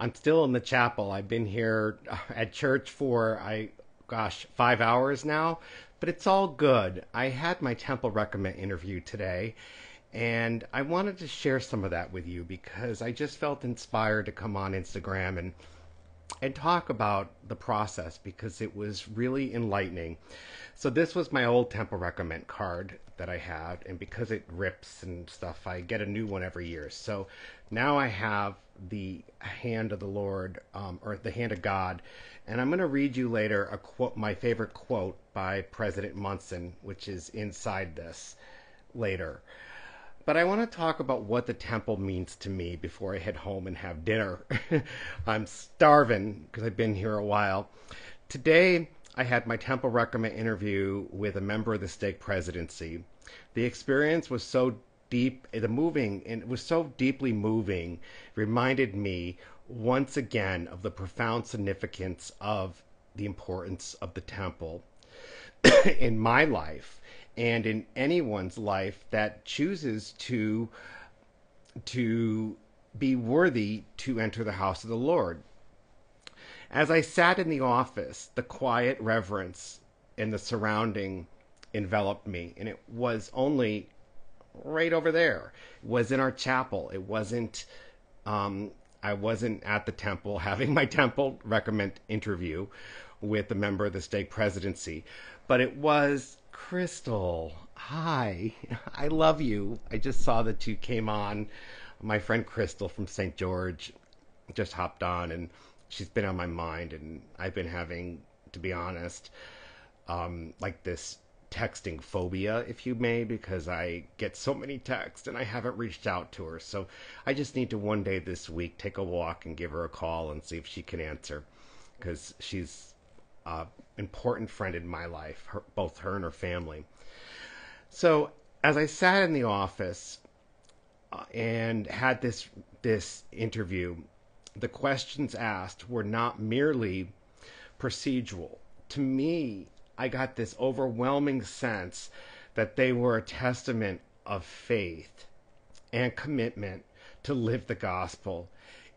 I'm still in the chapel. I've been here at church for, 5 hours now, but it's all good. I had my Temple Recommend interview today, and I wanted to share some of that with you because I just felt inspired to come on Instagram and talk about the process because it was really enlightening. So this was my old Temple Recommend card that I had, and because it rips and stuff, I get a new one every year. So now I have the hand of the Lord, or the hand of God, and I'm going to read you later a quote, my favorite quote by President Monson, which is inside this later. But I want to talk about what the temple means to me before I head home and have dinner. I'm starving because I've been here a while. Today, I had my Temple Recommend interview with a member of the Stake Presidency. The experience was so deep, and it was so deeply moving, reminded me once again of the profound significance of the importance of the temple in my life. And in anyone's life that chooses to be worthy to enter the house of the Lord. As I sat in the office, the quiet reverence and the surrounding enveloped me. And it was only right over there. It was in our chapel. It wasn't, I wasn't at the temple having my Temple Recommend interview with a member of the Stake Presidency, but it was Crystal. Hi, I love you. I just saw that you came on. My friend Crystal from St. George just hopped on, and she's been on my mind, and I've been having, to be honest, like this texting phobia, if you may, because I get so many texts and I haven't reached out to her. So I just need to one day this week take a walk and give her a call and see if she can answer, because she's important friend in my life, both her and her family. So as I sat in the office and had this interview, the questions asked were not merely procedural. To me, I got this overwhelming sense that they were a testament of faith and commitment to live the gospel.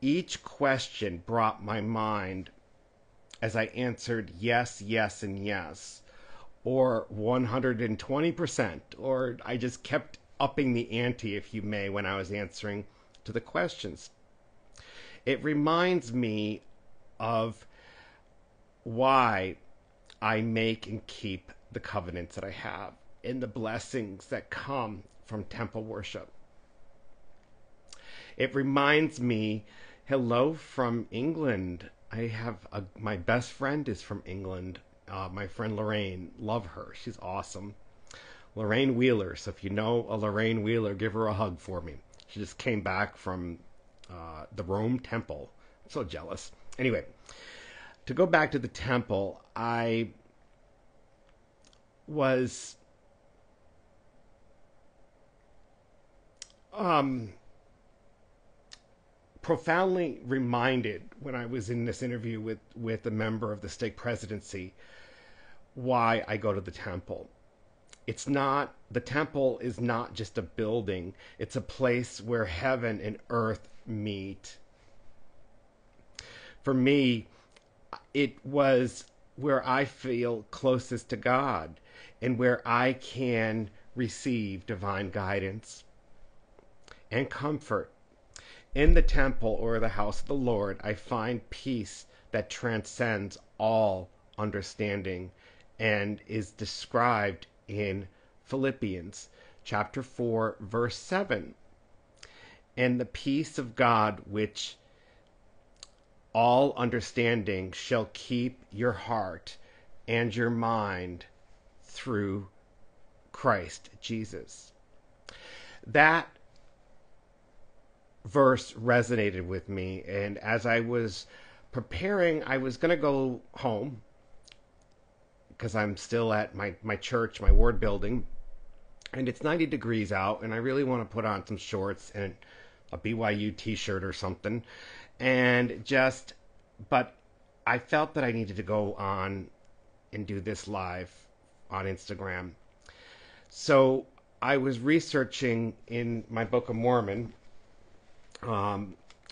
Each question brought my mind, as I answered yes, yes, and yes, or 120%, or I just kept upping the ante, if you may, when I was answering to the questions. It reminds me of why I make and keep the covenants that I have and the blessings that come from temple worship. It reminds me, hello from England. I have my best friend is from England, my friend Lorraine. Love her. She's awesome. Lorraine Wheeler. So if you know a Lorraine Wheeler, give her a hug for me. She just came back from the Rome Temple. I'm so jealous. Anyway, to go back to the temple, I was profoundly reminded when I was in this interview with a member of the Stake Presidency why I go to the temple. The temple is not just a building. It's a place where heaven and earth meet. For me, it was where I feel closest to God and where I can receive divine guidance and comfort. In the temple or the house of the Lord, I find peace that transcends all understanding and is described in Philippians chapter 4, verse 7. And the peace of God, which all understanding shall keep your heart and your mind through Christ Jesus. That verse resonated with me, and as I was preparing, I was going to go home because I'm still at my church, my ward building, and it's 90 degrees out, and I really want to put on some shorts and a BYU t-shirt or something, but I felt that I needed to go on and do this live on Instagram. So I was researching in my Book of Mormon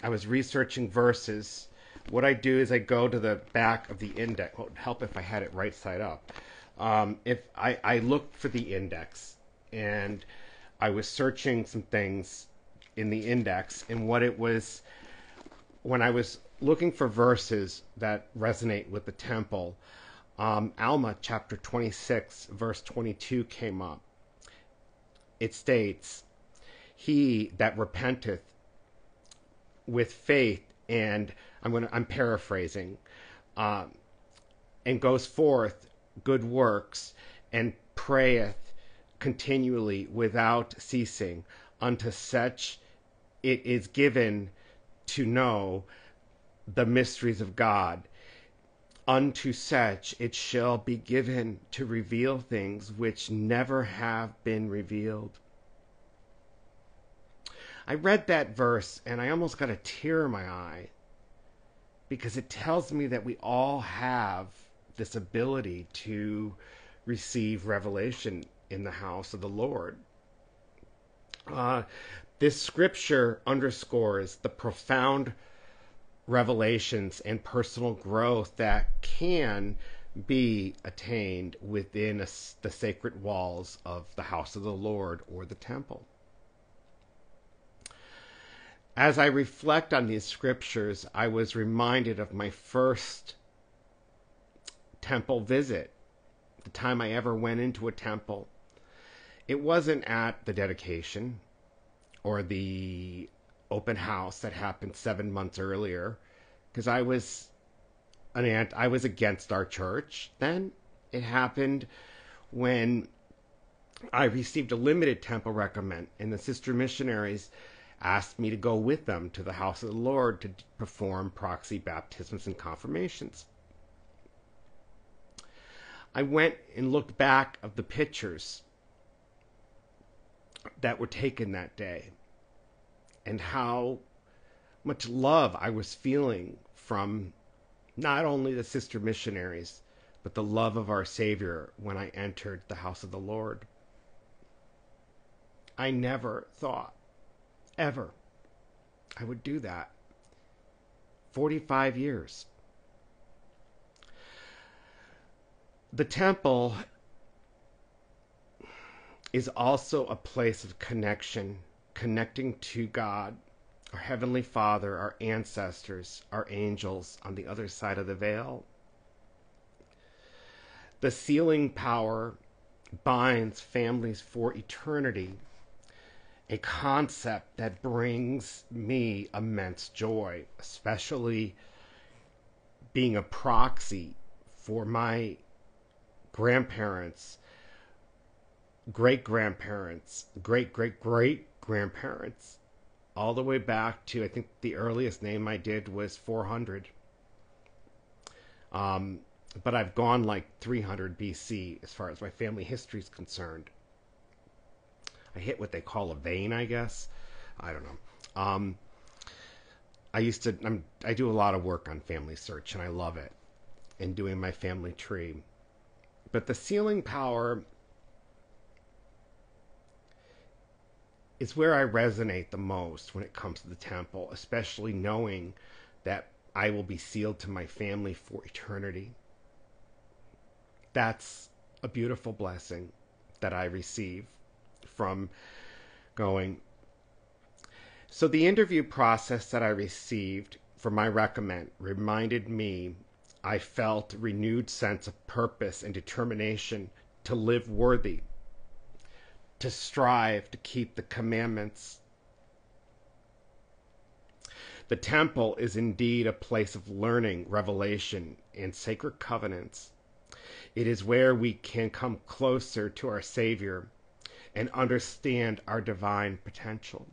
I was researching verses. What I do is I go to the back of the index. It would help if I had it right side up. If I looked for the index, and I was searching some things in the index, and what it was, when I was looking for verses that resonate with the temple, Alma chapter 26 verse 22 came up. It states, "He that repenteth with faith," and I'm paraphrasing, "and goes forth good works, and prayeth continually without ceasing, unto such it is given to know the mysteries of God. Unto such it shall be given to reveal things which never have been revealed." I read that verse and I almost got a tear in my eye, because it tells me that we all have this ability to receive revelation in the house of the Lord. This scripture underscores the profound revelations and personal growth that can be attained within the sacred walls of the house of the Lord or the temple. As I reflect on these scriptures, I was reminded of my first temple visit, the time I ever went into a temple. It wasn't at the dedication or the open house that happened 7 months earlier, because I was against our church then. It happened when I received a limited temple recommend, and the sister missionaries asked me to go with them to the house of the Lord to perform proxy baptisms and confirmations. I went and looked back of the pictures that were taken that day, and how much love I was feeling from not only the sister missionaries, but the love of our Savior when I entered the house of the Lord. I never thought, ever, I would do that. 45 years. The temple is also a place of connection, connecting to God, our Heavenly Father, our ancestors, our angels on the other side of the veil. The sealing power binds families for eternity, a concept that brings me immense joy, especially being a proxy for my grandparents, great-grandparents, great-great-great grandparents, all the way back to, I think the earliest name I did was 400. But I've gone like 300 BC as far as my family history is concerned. I hit what they call a vein, I guess. I don't know. I do a lot of work on Family Search, and I love it, and doing my family tree. But the sealing power is where I resonate the most when it comes to the temple, especially knowing that I will be sealed to my family for eternity. That's a beautiful blessing that I receive from going. So the interview process that I received for my recommend reminded me I felt a renewed sense of purpose and determination to live worthy, to strive to keep the commandments. The temple is indeed a place of learning, revelation, and sacred covenants. It is where we can come closer to our Savior and understand our divine potential.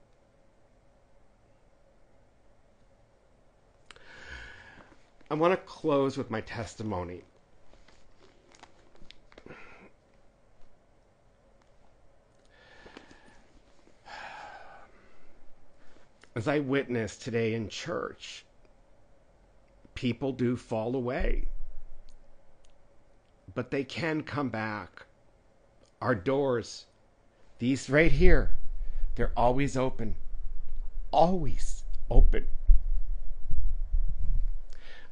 I want to close with my testimony. As I witnessed today in church, people do fall away, but they can come back. Our doors, these right here, they're always open. Always open.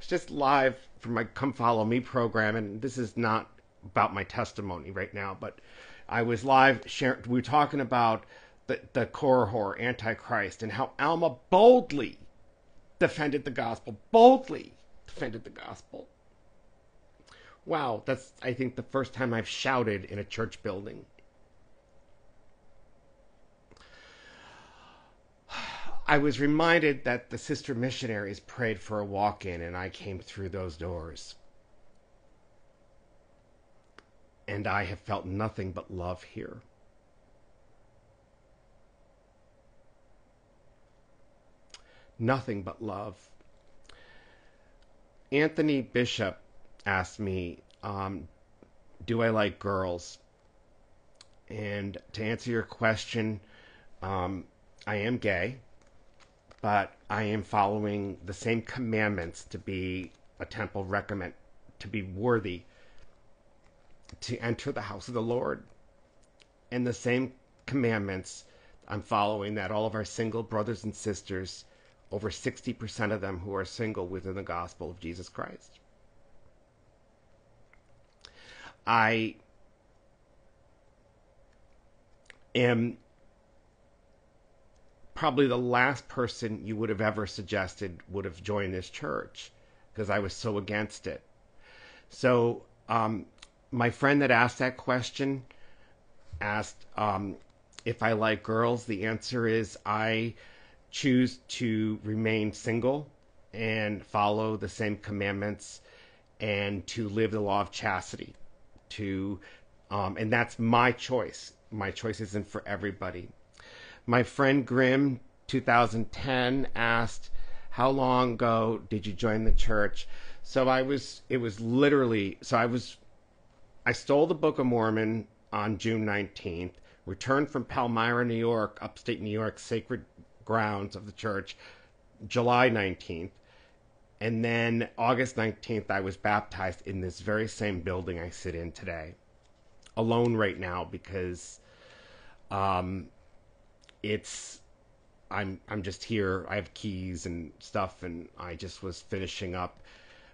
was just live from my Come Follow Me program, and this is not about my testimony right now, but I was live sharing. We were talking about the Korihor, Antichrist, and how Alma boldly defended the gospel. Boldly defended the gospel. Wow, that's, I think, the first time I've shouted in a church building. I was reminded that the sister missionaries prayed for a walk-in, and I came through those doors. And I have felt nothing but love here. Nothing but love. Anthony Bishop asked me, do I like girls? And to answer your question, I am gay, but I am following the same commandments to be a temple recommend, to be worthy to enter the house of the Lord, and the same commandments I'm following that all of our single brothers and sisters, over 60% of them who are single within the gospel of Jesus Christ. I am probably the last person you would have ever suggested would have joined this church, because I was so against it. So my friend that asked that question asked if I like girls. The answer is I choose to remain single and follow the same commandments and to live the law of chastity. And that's my choice. My choice isn't for everybody. My friend Grimm, 2010, asked, how long ago did you join the church? I stole the Book of Mormon on June 19th, returned from Palmyra, New York, upstate New York, sacred grounds of the church, July 19th. And then August 19th, I was baptized in this very same building I sit in today. Alone right now, because I'm just here. I have keys and stuff, and I just was finishing up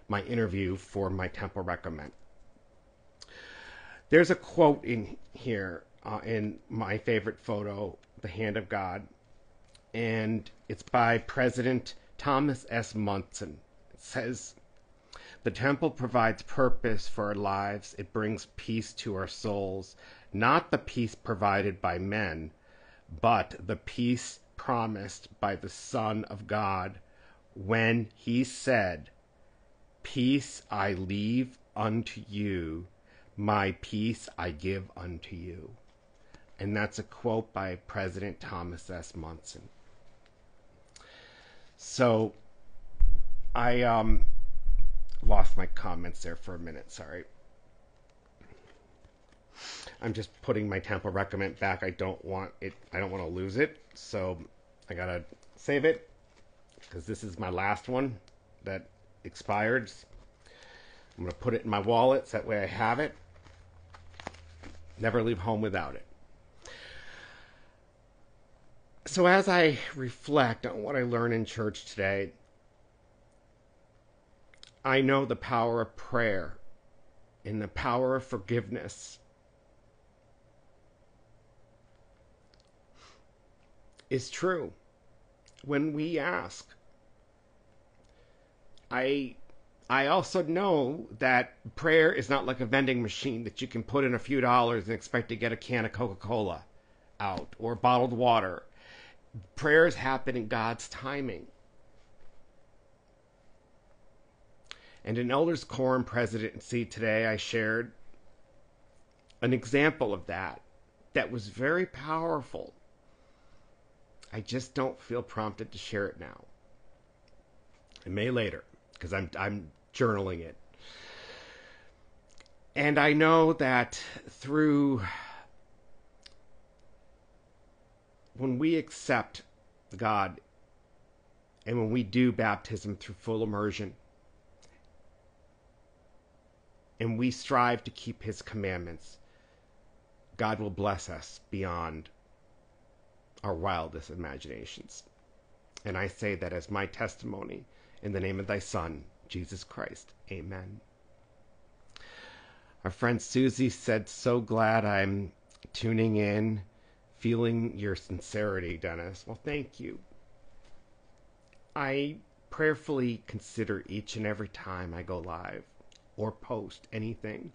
my interview for my Temple Recommend. There's a quote in here in my favorite photo, The Hand of God, and it's by President Thomas S. Monson. Says, the temple provides purpose for our lives. It brings peace to our souls, not the peace provided by men, but the peace promised by the Son of God when he said, peace I leave unto you, my peace I give unto you. And that's a quote by President Thomas S. Monson. So I lost my comments there for a minute, sorry. I'm just putting my Temple Recommend back. I don't want to lose it, so I gotta save it, because this is my last one that expired. I'm gonna put it in my wallet, so that way I have it. Never leave home without it. So as I reflect on what I learned in church today, I know the power of prayer and the power of forgiveness is true when we ask. I also know that prayer is not like a vending machine that you can put in a few dollars and expect to get a can of Coca-Cola out or bottled water. Prayers happen in God's timing. And in Elders Quorum Presidency today, I shared an example of that was very powerful. I just don't feel prompted to share it now. I may later, because I'm journaling it. And I know that when we accept God and when we do baptism through full immersion, and we strive to keep his commandments, God will bless us beyond our wildest imaginations. And I say that as my testimony in the name of thy Son, Jesus Christ. Amen. Our friend Susie said, so glad I'm tuning in, feeling your sincerity, Dennis. Well, thank you. I prayerfully consider each and every time I go live or post anything.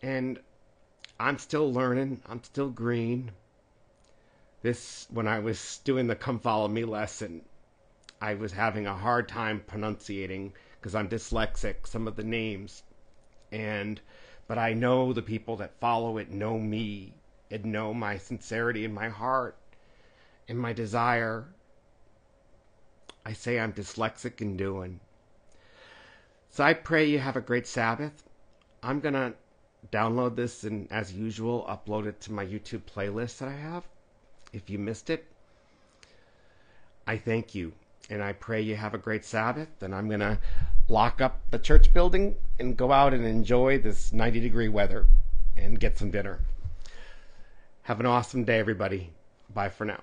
And I'm still learning. I'm still green. When I was doing the Come Follow Me lesson, I was having a hard time pronunciating because I'm dyslexic, some of the names. But I know the people that follow it know me and know my sincerity and my heart and my desire. I say I'm dyslexic in doing. So I pray you have a great Sabbath. I'm going to download this and, as usual, upload it to my YouTube playlist that I have. If you missed it, I thank you. And I pray you have a great Sabbath. And I'm going to lock up the church building and go out and enjoy this 90-degree weather and get some dinner. Have an awesome day, everybody. Bye for now.